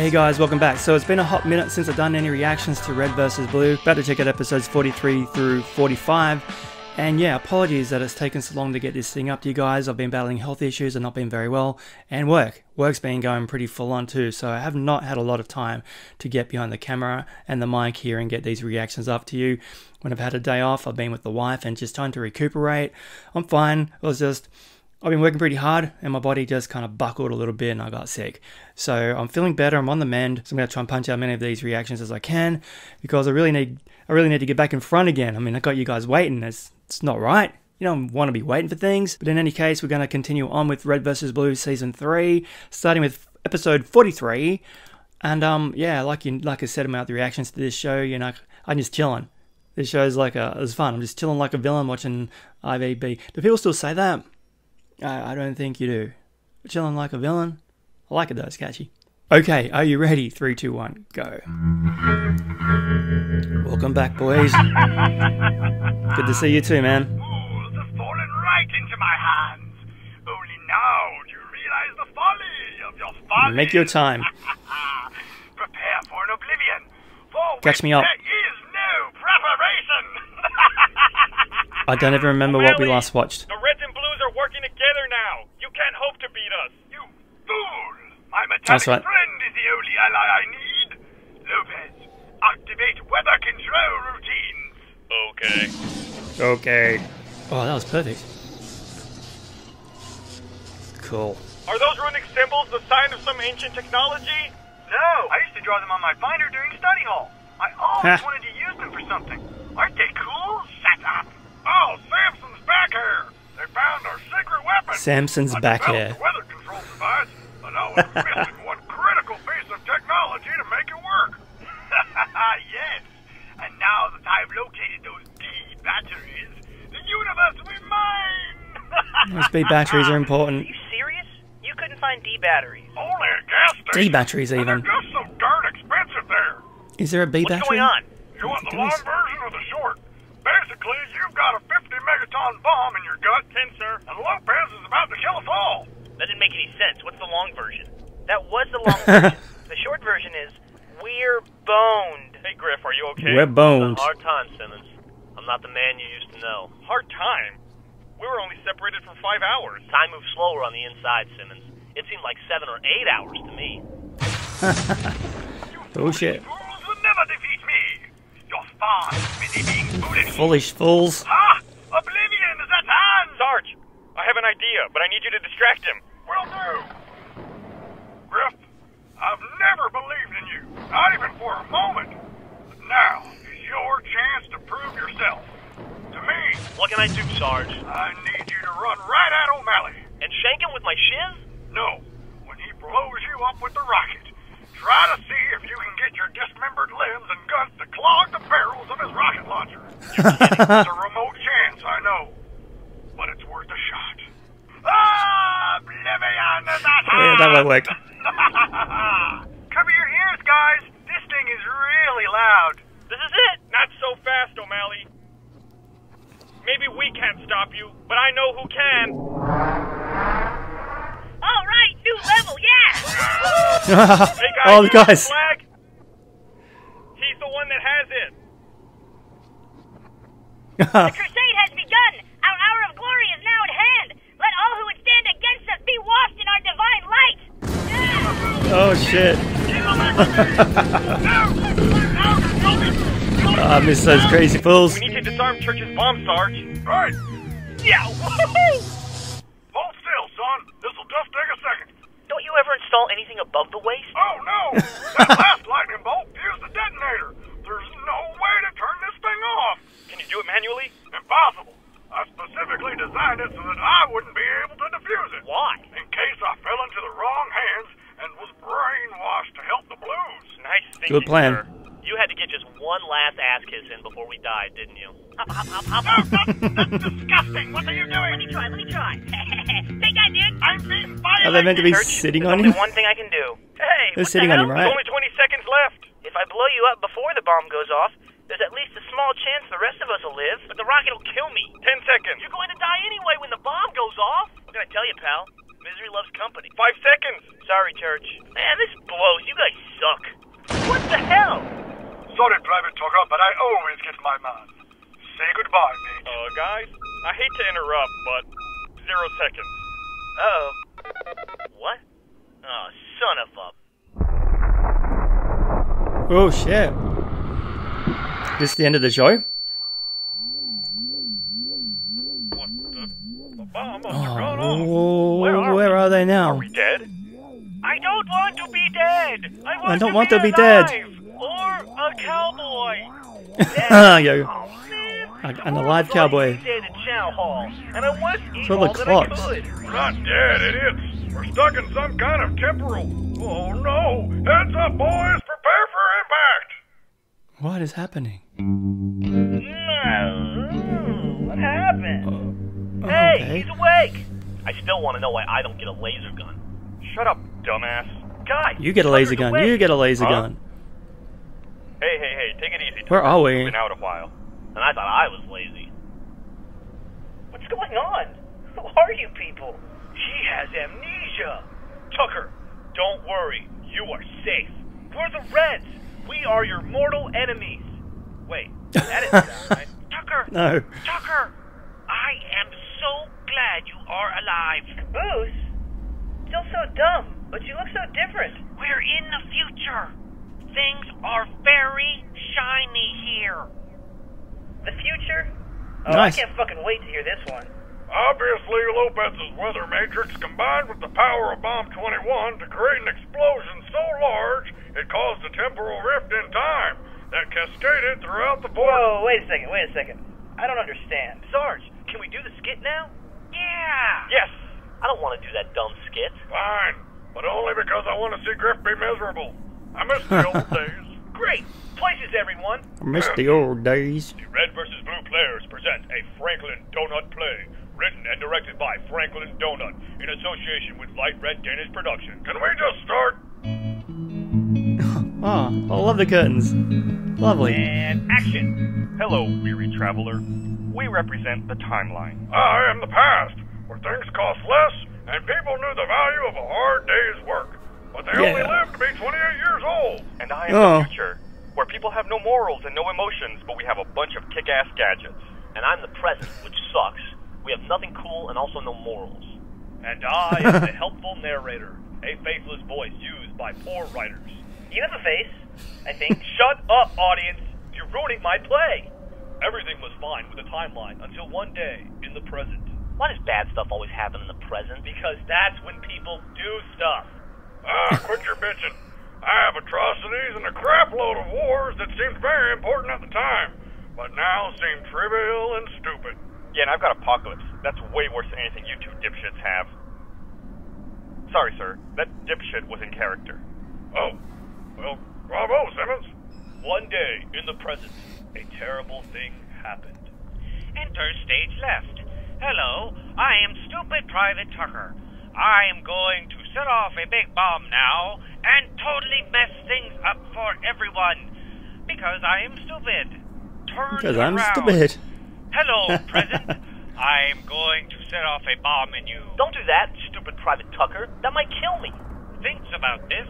Hey guys, welcome back. So it's been a hot minute since I've done any reactions to Red vs. Blue. About to check out episodes 43 through 45. And yeah, apologies that it's taken so long to get this thing up to you guys. I've been battling health issues and not been very well. And work. Work's been going pretty full on too. So I have not had a lot of time to get behind the camera and the mic here and get these reactions up to you. When I've had a day off, I've been with the wife and just trying to recuperate. I'm fine. It was just... I've been working pretty hard and my body just kind of buckled a little bit and I got sick. So I'm feeling better, I'm on the mend. So I'm gonna try and punch out as many of these reactions as I can because I really need to get back in front again. I mean, I got you guys waiting, it's not right. You don't want to be waiting for things. But in any case, we're gonna continue on with Red vs. Blue Season 3, starting with episode 43. And yeah, like I said about the reactions to this show, you know, I'm just chilling. This show's like it's fun. I'm just chilling like a villain watching IVB. Do people still say that? I don't think you do. Chilling like a villain? I like it though, it's catchy. Okay, are you ready? 3, 2, 1, go. Welcome back, boys. Good to see you too, man. Fools have fallen right into my hands. Only now do you realize the folly of your folly. Make your time. Prepare for an oblivion. For catch me up. There is no preparation. I don't even remember what we last watched. That's right. Friend is the only ally I need. Lopez, activate weather control routines. Okay. Okay. Oh, that was perfect. Cool. Are those runic symbols the sign of some ancient technology? No, I used to draw them on my binder during study hall. I always wanted to use them for something. Aren't they cool? Shut up. Oh, Samson's back hair. They found our secret weapon. Samson's back hair. Weather control device. One critical piece of technology to make it work. Yes, and now that I've located those B batteries, the universe will be mine. Those B batteries are important. Are you serious? You couldn't find D batteries? Only a gas station. D batteries even. And they're just so darn expensive there. Is there a B battery? What's going on? You want the long version or the short? Basically, you've got a 50 megaton bomb in your gut, sir, and Lopez is about to kill us all. That didn't make any sense. What's the long version? That was the long version. The short version is, we're boned. Hey, Griff, are you okay? We're boned. Hard time, Simmons. I'm not the man you used to know. Hard time? We were only separated for 5 hours. Time moves slower on the inside, Simmons. It seemed like 7 or 8 hours to me. Oh, shit. Fools will never defeat me. You're far busy being foolish. Foolish fools. Ha! Oblivion is at hand! Sarge, I have an idea, but I need you to distract him. Will do. Griff, I've never believed in you, not even for a moment. But now is your chance to prove yourself. To me. What can I do, Sarge? I need you to run right at O'Malley. And shank him with my shiz? No. When he blows you up with the rocket, try to see if you can get your dismembered limbs and guts to clog the barrels of his rocket launcher. It's a remote chance, I know. But it's worth a shot. Yeah, that won't work. Cover your ears, guys. This thing is really loud. This is it. Not so fast, O'Malley. Maybe we can't stop you, but I know who can. All right, new level, yeah. Hey, guys, oh, the guys. Flag? He's the one that has it. The crusade has begun. Our hour of glory is now at hand. Let all who would stand against us be washed in our divine light! Yeah. Oh, shit. I miss those crazy fools. We need to disarm Church's bomb, Sarge. Right. Yeah, woohoo! Hold still, son. This'll just take a second. Don't you ever install anything above the waist? Oh, no! That last lightning bolt fused the detonator. There's no way to turn this thing off. Can you do it manually? Impossible. I specifically designed it so that I wouldn't be able to defuse it. Why? In case I fell into the wrong hands and was brainwashed to help the Blues. Nice thinking, good plan. Sir. You had to get just one last ass kiss in before we died, didn't you? Hop, hop, hop, hop. No, that's disgusting. What are you doing? Let me try. Big guy, dude. I'm being fired. Are they meant to be sitting on him? One thing I can do. Hey, they're sitting on him, right? There's only 20 seconds left. If I blow you up before the bomb goes off, there's at least a small chance the rest of us will live, but the rocket will kill me. 10 seconds. You're going to die anyway when the bomb goes off. What can I tell you, pal? Misery loves company. 5 seconds. Sorry, Church. Man, this blows. You guys suck. What the hell? Sorry, Private Tucker, but I always get my man. Say goodbye, mate. Guys, I hate to interrupt, but 0 seconds. Uh-oh. What? Oh, son of a... Oh, shit. This the end of the show? What the bomb must have gone off. Where are they now? Are we dead? I don't want to be dead! I want to be alive. Or a cowboy! An alive cowboy. Control the clocks. We're not dead, idiots. We're stuck in some kind of temporal... Oh no! Heads up, boys! Prepare for impact! What is happening? What happened? Hey, he's awake! I still want to know why I don't get a laser gun. Shut up, dumbass. Guy! You get a laser gun. You get a laser gun. Hey, take it easy. Where are we? It's been out a while. And I thought I was lazy. What's going on? Who are you people? She has amnesia. Tucker, don't worry. You are safe. We're the Reds. We are your mortal enemies. Wait, that isn't that right? Tucker! No. Tucker! I am so glad you are alive. Caboose? Still so dumb, but you look so different. We're in the future. Things are very shiny here. The future? Oh, nice. I can't fucking wait to hear this one. Obviously, Lopez's weather matrix combined with the power of Bomb 21 to create an explosion so large it caused a temporal rift in time that cascaded throughout the board. Whoa, wait a second. I don't understand. Sarge, can we do the skit now? Yeah! Yes! I don't want to do that dumb skit. Fine, but only because I want to see Griff be miserable. I miss the old days. Great! Places, everyone! I miss the old days. The Red vs. Blue players present a Franklin Donut play, written and directed by Franklin Donut, in association with Light Red Danish Production. Can we just start? Oh, I love the curtains. Lovely. And action! Hello, weary traveler. We represent the timeline. I am the past, where things cost less, and people knew the value of a hard day's work. But they only lived to be 28 years old. And I am the future, where people have no morals and no emotions, but we have a bunch of kick-ass gadgets. And I'm the present, which sucks. We have nothing cool and also no morals. And I am the helpful narrator, a faceless voice used by poor writers. You have a face, I think. Shut up, audience. You're ruining my play. Everything was fine with the timeline until one day in the present. Why does bad stuff always happen in the present? Because that's when people do stuff. Quit your bitching. I have atrocities and a crap load of wars that seemed very important at the time, but now seem trivial and stupid. Yeah, and I've got Apocalypse. That's way worse than anything you two dipshits have. Sorry, sir. That dipshit was in character. Oh. Well, bravo, Simmons. One day, in the present, a terrible thing happened. Enter stage left. Hello, I am Stupid Private Tucker. I am going to set off a big bomb now and totally mess things up for everyone because I am stupid. Turn around. Hello, present. I am going to set off a bomb in you. Don't do that, Stupid Private Tucker. That might kill me. Think about this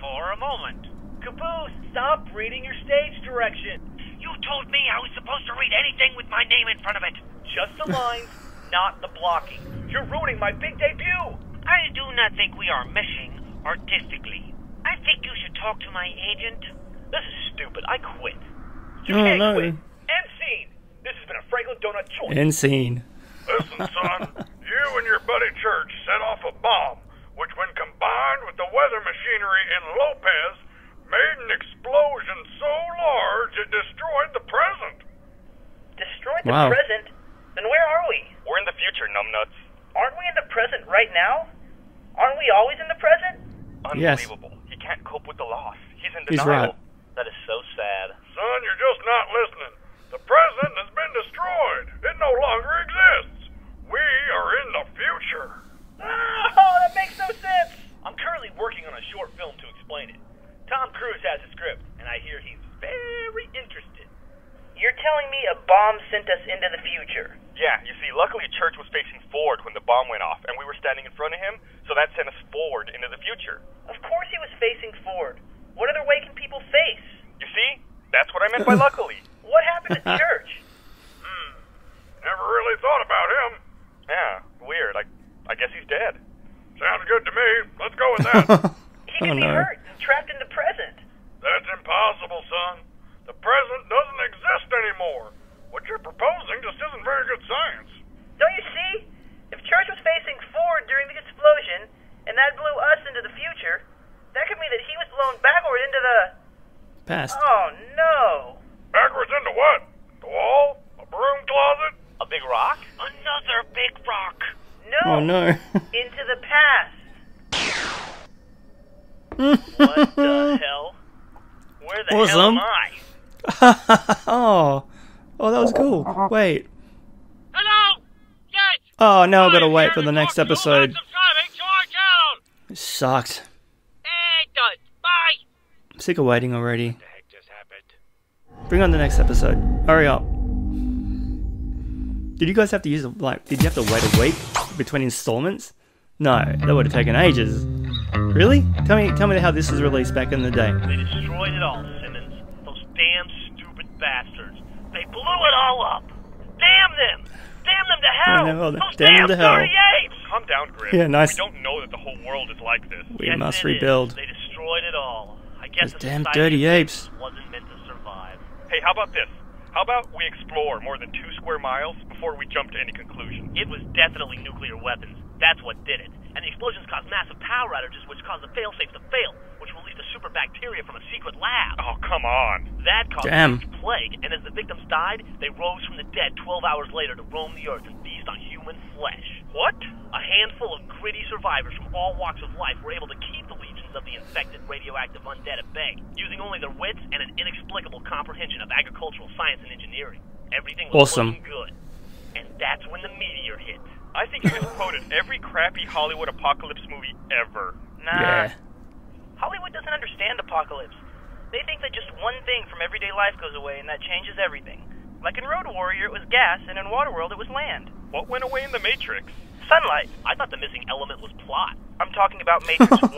for a moment. Caboose, stop reading your stage direction. You told me I was supposed to read anything with my name in front of it. Just the lines, not the blocking. You're ruining my big debut. I do not think we are meshing artistically. I think you should talk to my agent. This is stupid. I quit. You can't quit. End scene. This has been a Franklin Donut choice. End scene. Listen, son. You and your buddy Church set off a bomb, which when combined with the weather machinery in Lopez, made an explosion so large it destroyed the present. Destroyed the present? Then where are we? We're in the future, numbnuts. Aren't we in the present right now? Aren't we always in the present? Unbelievable. Yes. He can't cope with the loss. He's in denial. He's right. That is so sad. Son, you're just not listening. The present has been destroyed. It no longer exists. We are in the future. Oh, that makes no sense. I'm currently working on a short film to explain it. Tom Cruise has a script, and I hear he's very interested. You're telling me a bomb sent us into the future? Yeah, you see, luckily Church was facing forward when the bomb went off, and we were standing in front of him, so that sent us forward into the future. Of course he was facing forward. What other way can people face? You see? That's what I meant by luckily. What happened to Church? Never really thought about him. Yeah, weird. I guess he's dead. Sounds good to me. Let's go with that. He can be hurt and trapped in the present. That's impossible, son. The present doesn't exist anymore. What you're proposing just isn't very good science. Don't you see? If Church was facing forward during the explosion, and that blew us into the future, that could mean that he was blown backward into the... past. Oh, no. Backwards into what? The wall? A broom closet? A big rock? Another big rock. No. Oh, no. Into the past. What the hell? Where the hell am I? Oh, that was cool. Wait. Hello? Yes. Oh, now I've got to wait for the next episode. It sucks. It does. Bye. I'm sick of waiting already. What the heck just happened? Bring on the next episode. Hurry up. Did you guys have to use like? Did you have to wait a week between installments? No, that would have taken ages. Really? Tell me how this was released back in the day. They destroyed it all, Simmons. Those damn stupid bastards. They blew it all up. Damn them! Damn them to hell! No, those damn to hell! Calm down, Griff. Yeah, nice. We don't know that the whole world is like this. We yes, must rebuild. They destroyed it all. I guess those damn dirty apes wasn't meant to survive. Hey, how about this? How about we explore more than 2 square miles before we jump to any conclusion? It was definitely nuclear weapons. That's what did it. And the explosions caused massive power outages, which caused the failsafe to fail, which released a super bacteria from a secret lab. Oh, come on. That caused a huge plague, and as the victims died, they rose from the dead 12 hours later to roam the earth and feast on human flesh. What? A handful of gritty survivors from all walks of life were able to keep the legions of the infected radioactive undead at bay, using only their wits and an inexplicable comprehension of agricultural science and engineering. Everything was looking good. And that's when the meteor hit. I think you just quoted every crappy Hollywood apocalypse movie ever. Nah. Yeah. Hollywood doesn't understand apocalypse. They think that just one thing from everyday life goes away and that changes everything. Like in Road Warrior, it was gas, and in Waterworld, it was land. What went away in the Matrix? Sunlight. I thought the missing element was plot. I'm talking about Matrix 1.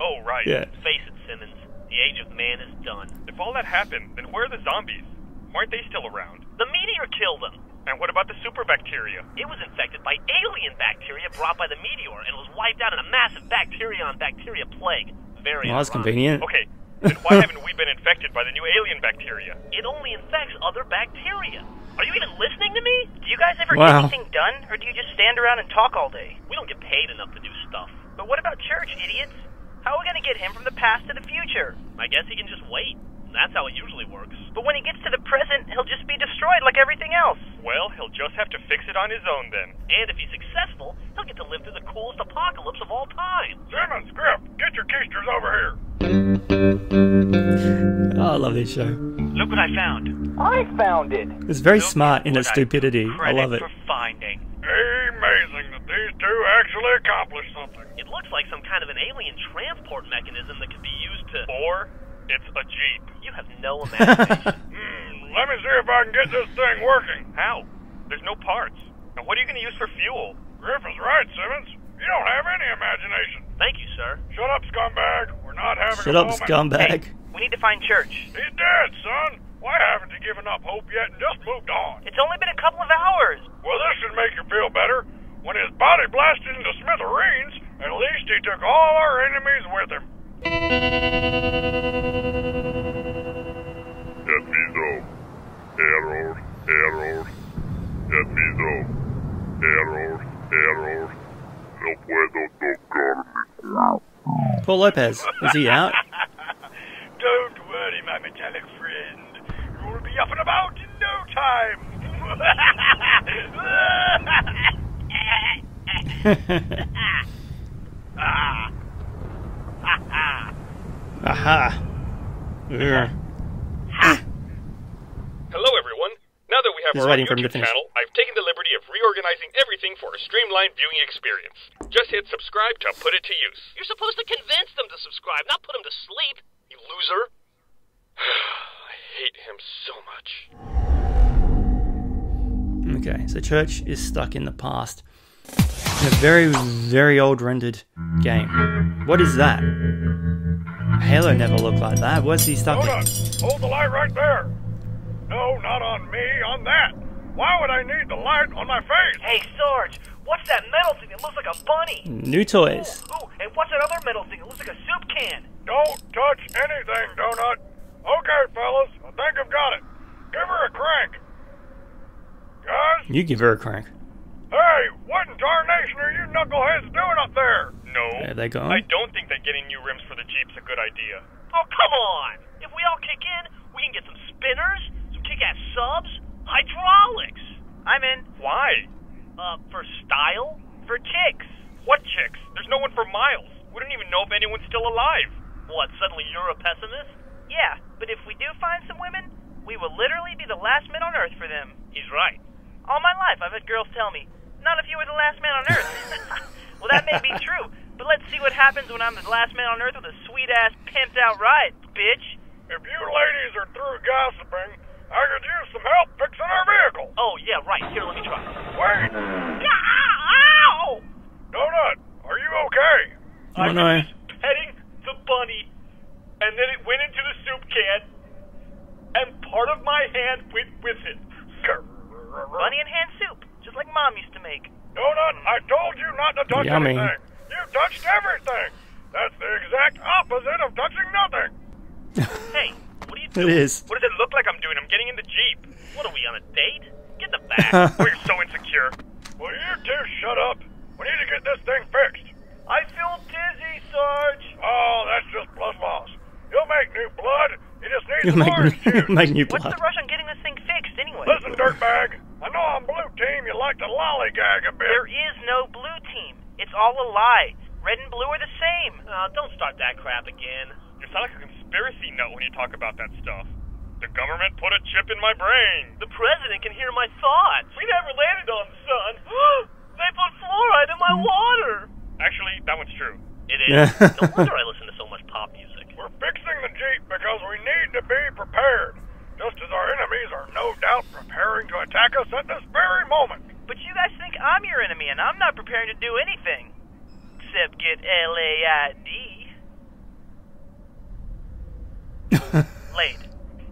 Oh, right. Yeah. Face it, Simmons. The age of man is done. If all that happened, then where are the zombies? Why aren't they still around? The meteor killed them. And what about the super bacteria? It was infected by alien bacteria brought by the meteor, and it was wiped out in a massive bacteria-on-bacteria plague. Very well, that's convenient. Okay, then why haven't we been infected by the new alien bacteria? It only infects other bacteria. Are you even listening to me? Do you guys ever get anything done, or do you just stand around and talk all day? We don't get paid enough to do stuff. But what about Church, idiots? How are we going to get him from the past to the future? I guess he can just wait. That's how it usually works. But when he gets to the present, he'll just be destroyed like everything else. Well, he'll just have to fix it on his own then. And if he's successful, he'll get to live through the coolest apocalypse of all time. Simmons, Griff, get your keisters over here. Oh, I love this show. Look what I found. I found it. It's very smart in its stupidity. I love it. Amazing that these two actually accomplished something. It looks like some kind of an alien transport mechanism that could be used to... Or... it's a jeep. You have no imagination. Let me see if I can get this thing working. How? There's no parts. And what are you going to use for fuel? Griff is right, Simmons. You don't have any imagination. Thank you, sir. Shut up, scumbag. We're not having a moment. Shut up, scumbag. Hey, we need to find Church. He's dead, son. Why haven't you given up hope yet and just moved on? It's only been a couple of hours. Well, this should make you feel better. When his body blasted into smithereens, at least he took all our enemies with him. Get me though. Error, error. Get me though. Error, error. No puedo tocarme. Poor Lopez. Is he out? Don't worry, my metallic friend. You'll be up and about in no time. Ah. Aha. Yeah. Hello, everyone. Now that we have our YouTube channel, I've taken the liberty of reorganizing everything for a streamlined viewing experience. Just hit subscribe to put it to use. You're supposed to convince them to subscribe, not put them to sleep, you loser. I hate him so much. Okay, so Church is stuck in the past. In a very, very old rendered game. What is that? Halo never looked like that. What's he stuck in? Hold the light right there. No, not on me, on that. Why would I need the light on my face? Hey, Sarge, what's that metal thing that looks like a bunny? New toys. Ooh, and what's that other metal thing that looks like a soup can? Don't touch anything, Donut. Okay, fellas, I think I've got it. Give her a crank. Guys? You give her a crank. Hey, what in tarnation are you knuckleheads doing up there? No. There they go. I don't think that getting new rims for the Jeep's a good idea. Oh, come on. If we all kick in, we can get some spinners, some kick-ass subs, hydraulics. I'm in. Why? For style? For chicks. What chicks? There's no one for miles. We don't even know if anyone's still alive. What, suddenly you're a pessimist? Yeah, but if we do find some women, we will literally be the last men on Earth for them. He's right. All my life, I've had girls tell me, not if you were the last man on Earth. Well, that may be true, but let's see what happens when I'm the last man on Earth with a sweet-ass pimped-out ride, bitch. If you ladies are through gossiping, I could use some help fixing our vehicle. Oh, yeah, right. Here, let me try. Wait. Ow! Donut, are you okay? I'm just petting the bunny, and then it went into the soup can, and part of my hand went with it. Bunny and hand soup, just like Mom used to make. Donut, I told you not to touch anything. You touched everything. That's the exact opposite of touching nothing. Hey, what are you doing? It is. What does it look like I'm doing? I'm getting in the Jeep. What are we, on a date? Get the back. Oh, you're so insecure. Will you two shut up? We need to get this thing fixed. I feel dizzy, Sarge. Oh, that's just blood loss. You'll make new blood. You just need some orange juice. Make new blood. What's the rush on getting this thing fixed anyway? Listen, dirtbag. I know on blue team you like to lollygag a bit. There is no blue team. It's all a lie. Red and blue are the same. Oh, don't start that crap again. You sound like a conspiracy nut when you talk about that stuff. The government put a chip in my brain. The president can hear my thoughts. We never landed on the sun. They put fluoride in my water. Actually, that one's true. It is. No wonder I listen to so much pop music. We're fixing the Jeep because we need to be prepared. Just as our enemies are no doubt preparing to attack us at this very moment. But you guys think I'm your enemy, and I'm not preparing to do anything. Except get LAID. Laid.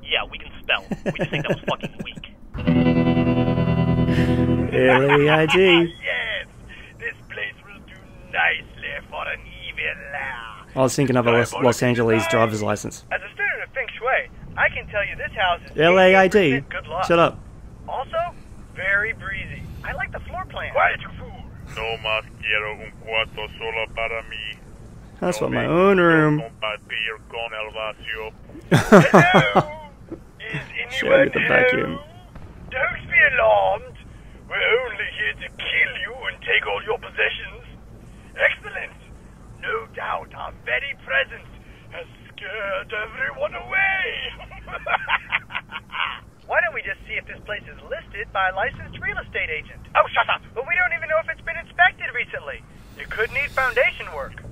Yeah, we can spell. We just think that was fucking weak. LAID. Yes! This place will do nicely for an evil laugh. I was thinking of a Los Angeles driver's license. As a student of Feng Shui, I can tell you this house is LAID. Good luck. Shut up. Also, very breezy. I like the floor plan. Quiet, you fool. No mas quiero un cuarto solo para mí. That's what my own room. Hello. Is anyone home? Don't be alarmed. We're only here to kill you and take all your possessions. Excellent. No doubt our very presence has scared everyone away. Why don't we just see if this place is listed by a licensed real estate agent? Oh, shut up! But we don't even know if it's been inspected recently. It could need foundation work.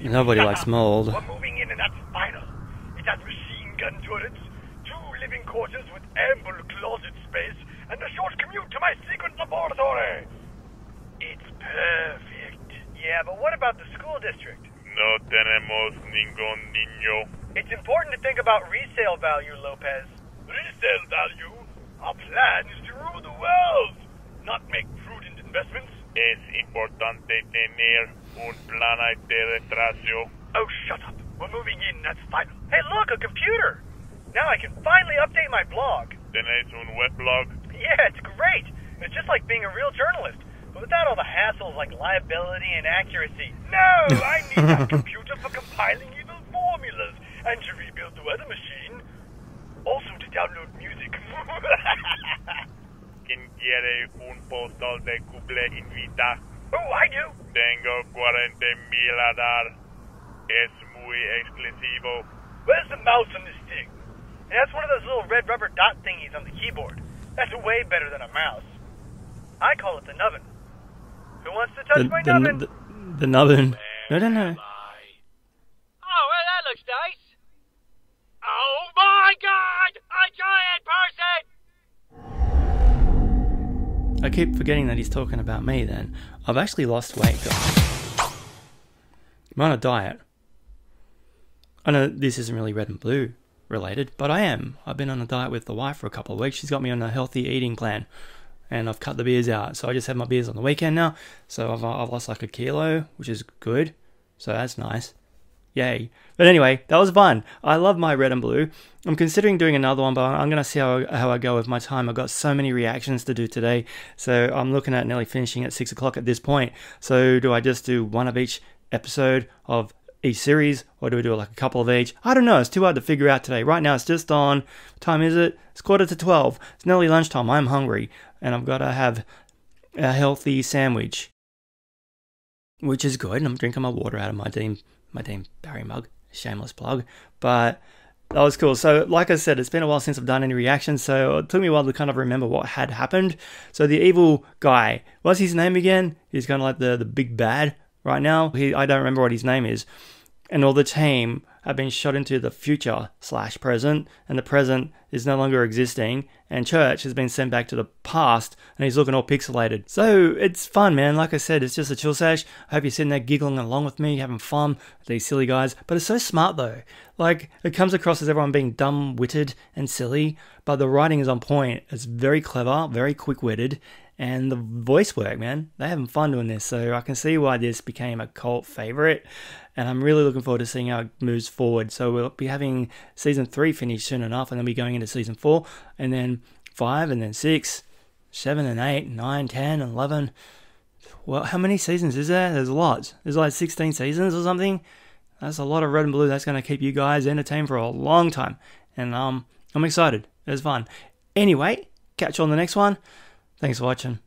Nobody likes mold. We're moving in and that's final. It has machine gun turrets, two living quarters with ample closet space, and a short commute to my secret laboratory. It's perfect. Yeah, but what about the school district? No tenemos ningún niño. It's important to think about resale value, Lopez. Resale value? Our plan is to rule the world, not make prudent investments. Es importante tener un plan de retraso. Oh, shut up. We're moving in, that's final. Hey, look, a computer. Now I can finally update my blog. Tenéis un web blog? Yeah, it's great. It's just like being a real journalist, but without all the hassles like liability and accuracy. No, I need that computer for compiling evil formulas and to rebuild the weather machine. Also to download music. ¿Quién quiere un postal de cumple invita? Oh, I do. Tengo 40,000 a dar. Es muy exclusivo. Where's the mouse on this thing? And that's one of those little red rubber dot thingies on the keyboard. That's way better than a mouse. I call it the nubbin. Who wants to touch my nubbin? The nubbin. No. Oh, well, that looks nice. Oh my God! A giant person! I keep forgetting that he's talking about me then. I've actually lost weight, guys. I'm on a diet. I know this isn't really red and blue related, but I am. I've been on a diet with the wife for a couple of weeks. She's got me on a healthy eating plan, and I've cut the beers out. So I just have my beers on the weekend now. So I've lost like a kilo, which is good. So that's nice. Yay. But anyway, that was fun. I love my red and blue. I'm considering doing another one, but I'm going to see how I go with my time. I've got so many reactions to do today. So I'm looking at nearly finishing at 6 o'clock at this point. So do I just do one of each episode of each series, or do we do like a couple of each? I don't know. It's too hard to figure out today. Right now it's just on, what time is it? It's 11:45. It's nearly lunchtime. I'm hungry and I've got to have a healthy sandwich, which is good. And I'm drinking my water out of my Dean Barry mug, shameless plug, but that was cool. So like I said, it's been a while since I've done any reactions, so it took me a while to kind of remember what had happened. So the evil guy, what's his name again? He's kind of like the big bad right now. I don't remember what his name is. And all the team have been shot into the future / present, and the present is no longer existing, and Church has been sent back to the past, and he's looking all pixelated. So it's fun, man. Like I said, it's just a chill sesh. I hope you're sitting there giggling along with me, having fun with these silly guys. But it's so smart though. Like, it comes across as everyone being dumb-witted and silly, but the writing is on point. It's very clever, very quick-witted, and the voice work, man. They're having fun doing this, so I can see why this became a cult favorite. And I'm really looking forward to seeing how it moves forward. So we'll be having season 3 finished soon enough, and then we'll be going into season 4, and then 5, and then 6, 7, and 8, 9, 10, 11. Well, how many seasons is there? There's lots. There's like 16 seasons or something. That's a lot of red and blue. That's going to keep you guys entertained for a long time. And I'm excited. It was fun. Anyway, catch you on the next one. Thanks for watching.